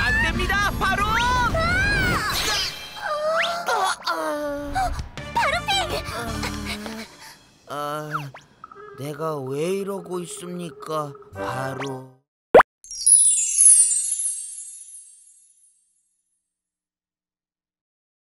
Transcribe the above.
안 됩니다, 바로! 바로핑! 내가 왜 이러고 있습니까, 바로.